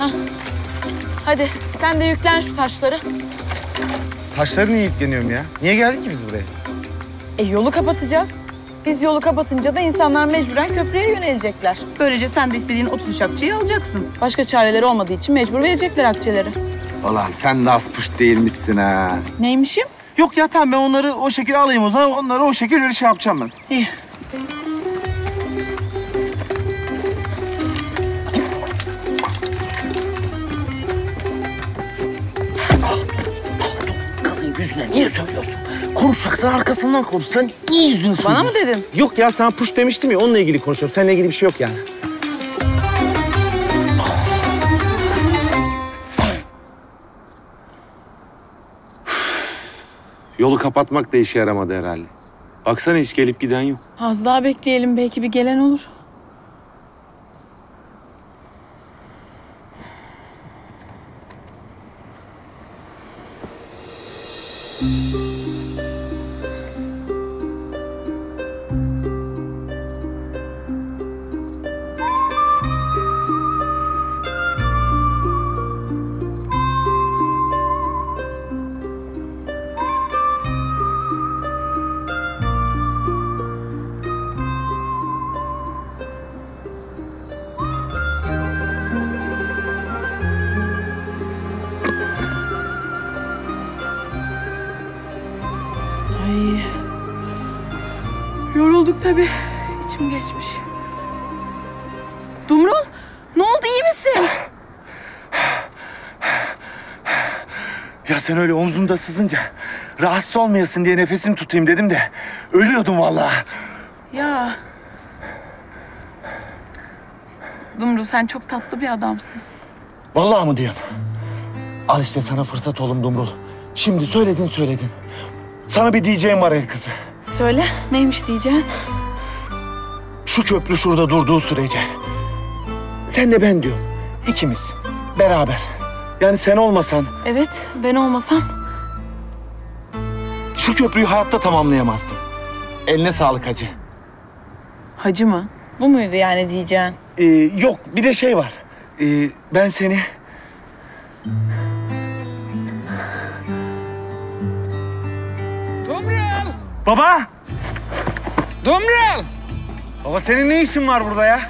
Hah. Hadi sen de yüklen şu taşları. Taşları niye yükleniyorum ya? Niye geldik ki biz buraya? Yolu kapatacağız. Biz yolu kapatınca da insanlar mecburen köprüye yönelecekler. Böylece sen de istediğin 30 akçeyi alacaksın. Başka çareleri olmadığı için mecbur verecekler akçeleri. Ulan sen de az puş değilmişsin ha. Neymişim? Yok ya tamam ben onları o şekilde alayım o zaman. Onları o şekilde öyle şey yapacağım ben. İyi. Yüzüne niye söylüyorsun? Konuşacaksan arkasından konuş. Sen niye yüzünü söylüyorsun? Bana mı dedin? Yok ya sana puş demiştim ya onunla ilgili konuşuyorum. Seninle ilgili bir şey yok yani. Yolu kapatmak da işe yaramadı herhalde. Baksana hiç gelip giden yok. Az daha bekleyelim belki bir gelen olur. Yorulduk tabii. İçim geçmiş. Dumrul, ne oldu? İyi misin? Ya sen öyle omzumda sızınca rahatsız olmayasın diye nefesimi tutayım dedim de ölüyordum vallahi. Ya. Dumrul sen çok tatlı bir adamsın. Vallahi mı diyorsun? Al işte sana fırsat oğlum Dumrul. Şimdi söyledin. Sana bir diyeceğim var el kızı. Söyle, neymiş diyeceğim? Şu köprü şurada durduğu sürece... senle ben diyorum, ikimiz, beraber. Yani sen olmasan... Evet, ben olmasam... şu köprüyü hayatta tamamlayamazdım. Eline sağlık hacı. Hacı mı? Bu muydu yani diyeceğin? Yok, bir de şey var. Ben seni... Baba! Dumrul! Baba senin ne işin var burada ya?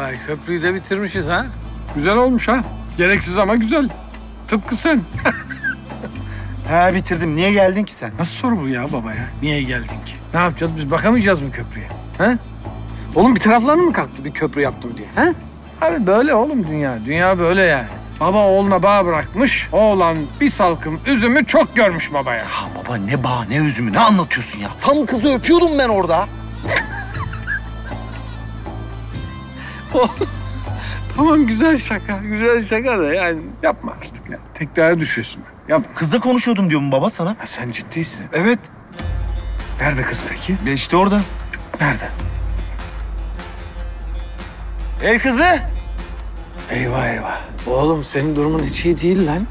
Vay. Köprüyü de bitirmişiz ha. Güzel olmuş ha. Gereksiz ama güzel. Tıpkı sen. Ha bitirdim. Niye geldin ki sen? Nasıl soru bu ya baba ya? Niye geldin ki? Ne yapacağız? Biz bakamayacağız mı köprüye? Ha? Oğlum bir taraflarını mı kalktı bir köprü yaptım diye? Ha? Abi böyle oğlum dünya. Dünya böyle yani. Baba oğluna bağ bırakmış, oğlan bir salkım üzümü çok görmüş babaya. Ha baba ne bağ, ne üzümü, ne anlatıyorsun ya? Tam kızı öpüyordum ben orada. Tamam güzel şaka da yani yapma artık ya. Tekrar düşüyorsun. Yapma. Kızla konuşuyordum diyor mu baba sana? Ha, sen ciddiysin. Evet. Nerede kız peki? Ya işte orada. Nerede? El kızı! Eyvah. Oğlum senin durumun hiç iyi değil lan.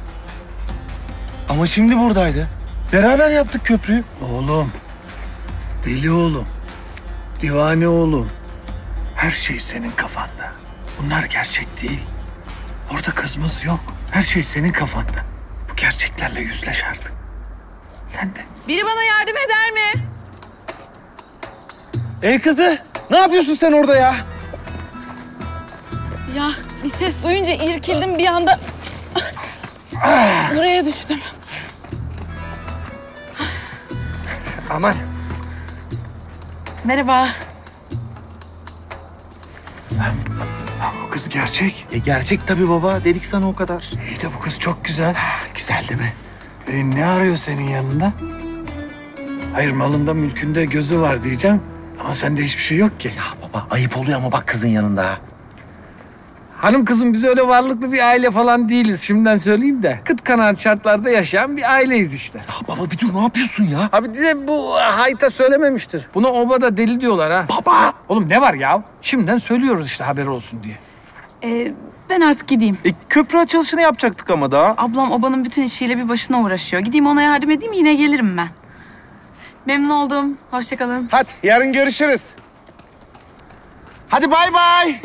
Ama şimdi buradaydı. Beraber yaptık köprüyü. Oğlum, deli oğlum, divane oğlum. Her şey senin kafanda. Bunlar gerçek değil. Orada kızımız yok. Her şey senin kafanda. Bu gerçeklerle yüzleş artık. Sen de. Biri bana yardım eder mi? El kızı, ne yapıyorsun sen orada ya? Ya bir ses duyunca irkildim bir anda. Buraya düştüm. Aman. Merhaba. Lan bu kız gerçek. Gerçek tabii baba. Dedik sana o kadar. İyi de bu kız çok güzel. Güzel değil mi? Ne arıyor senin yanında? Hayır malında mülkünde gözü var diyeceğim. Ama sende hiçbir şey yok ki. Ya baba ayıp oluyor ama bak kızın yanında. Hanım kızım biz öyle varlıklı bir aile falan değiliz. Şimdiden söyleyeyim de. Kıt kanaat şartlarda yaşayan bir aileyiz işte. Ya baba bir dur ne yapıyorsun ya? Abi de bu hayta söylememiştir. Buna obada deli diyorlar ha. Baba! Oğlum ne var ya? Şimdiden söylüyoruz işte haberi olsun diye. Ben artık gideyim. Köprü açılışını yapacaktık ama daha. Ablam obanın bütün işiyle bir başına uğraşıyor. Gideyim ona yardım edeyim yine gelirim ben. Memnun oldum. Hoşça kalın. Hadi yarın görüşürüz. Hadi bay bay.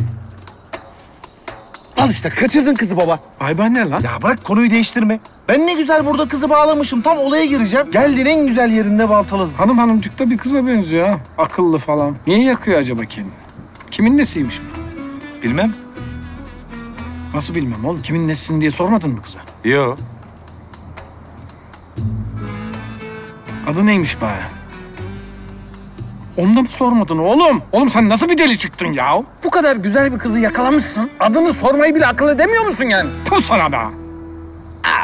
Al işte, kaçırdın kızı baba. Ay ben ne lan? Ya bırak konuyu değiştirme. Ben ne güzel burada kızı bağlamışım, tam olaya gireceğim. Geldin en güzel yerinde baltaladın. Hanımcık da bir kıza benziyor ha. Akıllı falan. Niye yakıyor acaba kendini? Kimin nesiymiş bu? Bilmem. Nasıl bilmem oğlum? Kimin nesisin diye sormadın mı kıza? Yo. Adı neymiş bari? Onu da mı sormadın oğlum? Oğlum sen nasıl bir deli çıktın ya? Bu kadar güzel bir kızı yakalamışsın. Adını sormayı bile akıl edemiyor musun yani? Puh sana be!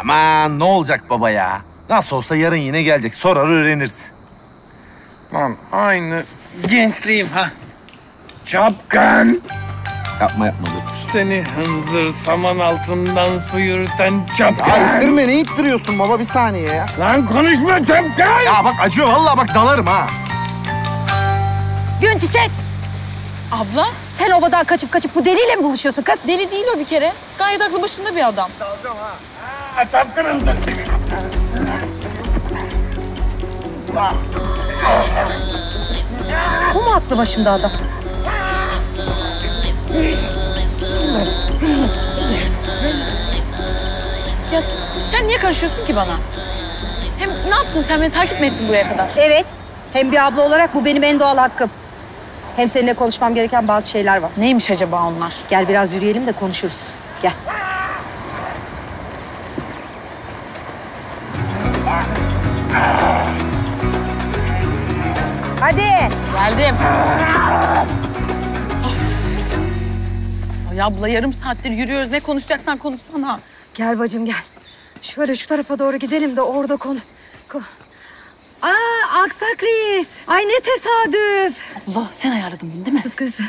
Aman ne olacak baba ya? Nasıl olsa yarın yine gelecek. Sorar öğrenirsin. Lan aynı gençliğim ha. Çapkın! Yapma yapma. Seni hınzır saman altından su yürüten çapkın. Ya ittirme, ne ittiriyorsun baba, bir saniye ya. Lan konuşma çapkın! Ya bak acıyor vallahi, bak dalarım ha. Gün Çiçek! Abla, sen obadan kaçıp bu deliyle mi buluşuyorsun kız? Deli değil o bir kere. Gayet aklı başında bir adam. Dalacağım ha. Ha, çapkın hınzır. Bu mu aklı başında adam? Ya sen niye karışıyorsun ki bana? Hem ne yaptın sen, beni takip mi ettin buraya kadar? Evet. Hem bir abla olarak bu benim en doğal hakkım. Hem seninle konuşmam gereken bazı şeyler var. Neymiş acaba onlar? Gel biraz yürüyelim de konuşuruz. Gel. Hadi. Geldim. Ya abla yarım saattir yürüyoruz. Ne konuşacaksan konuşsana. Gel bacım gel. Şöyle şu tarafa doğru gidelim de orada Aa Aksak Reis. Ay ne tesadüf. Abla sen ayarladın bunu değil mi? Kız.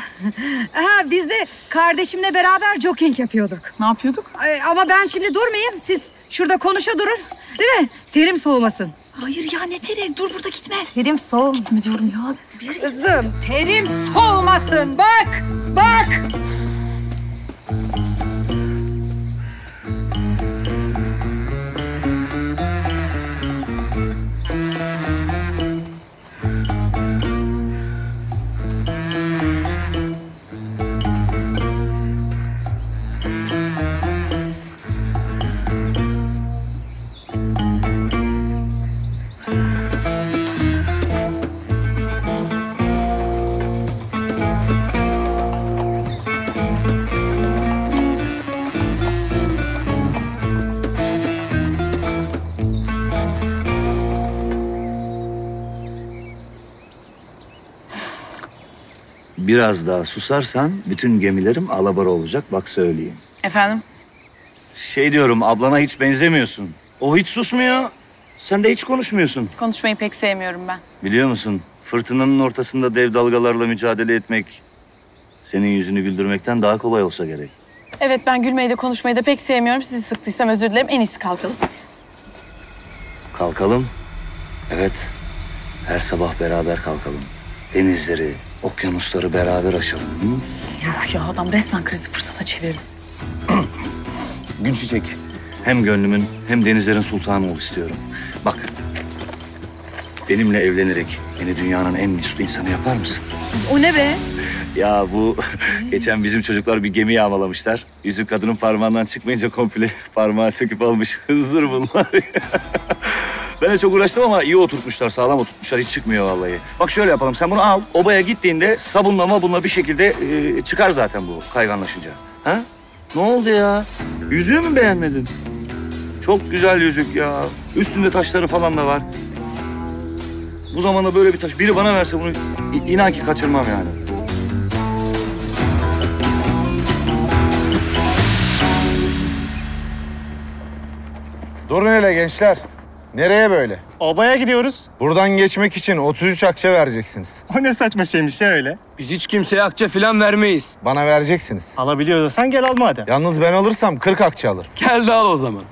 Ha, biz de kardeşimle beraber jogging yapıyorduk. Ne yapıyorduk? Ay, ama ben şimdi durmayayım. Siz şurada konuşa durun. Değil mi? Terim soğumasın. Hayır ya ne teri? Dur burada gitme. Terim soğumasın. Gitme diyorum ya. Kızım terim soğumasın. Bak bak. Biraz daha susarsan bütün gemilerim alabora olacak, bak söyleyeyim. Efendim? Şey diyorum, ablana hiç benzemiyorsun. O hiç susmuyor, sen de hiç konuşmuyorsun. Konuşmayı pek sevmiyorum ben. Biliyor musun, fırtınanın ortasında dev dalgalarla mücadele etmek... ...senin yüzünü güldürmekten daha kolay olsa gerek. Evet, ben gülmeyi de konuşmayı da pek sevmiyorum. Sizi sıktıysam özür dilerim, en iyisi kalkalım. Kalkalım, evet. Her sabah beraber kalkalım. Denizleri... Okyanusları beraber aşalım, değil mi? Yuh ya, adam resmen krizi fırsata çevirdi. Gün Çiçek, hem gönlümün hem denizlerin sultanı ol istiyorum. Bak, benimle evlenerek beni dünyanın en mesut insanı yapar mısın? O ne be? Ya bu, geçen bizim çocuklar bir gemi yağmalamışlar. Yüzük kadının parmağından çıkmayınca komple parmağı söküp almış. Hızır bunlar ya. Ben de çok uğraştım ama iyi oturtmuşlar, sağlam oturtmuşlar. Hiç çıkmıyor vallahi. Bak şöyle yapalım, sen bunu al. Obaya gittiğinde sabunlama bununla bir şekilde çıkar zaten bu kayganlaşınca. Ha? Ne oldu ya? Yüzüğü mü beğenmedin? Çok güzel yüzük ya. Üstünde taşları falan da var. Bu zamanda böyle bir taş, biri bana verse bunu inan ki kaçırmam yani. Durun hele gençler. Nereye böyle? Obaya gidiyoruz. Buradan geçmek için 33 akçe vereceksiniz. O ne saçma şeymiş ya öyle? Biz hiç kimseye akçe falan vermeyiz. Bana vereceksiniz. Alabiliyorsan gel al madem. Yalnız ben alırsam 40 akçe alırım. Gel de al o zaman.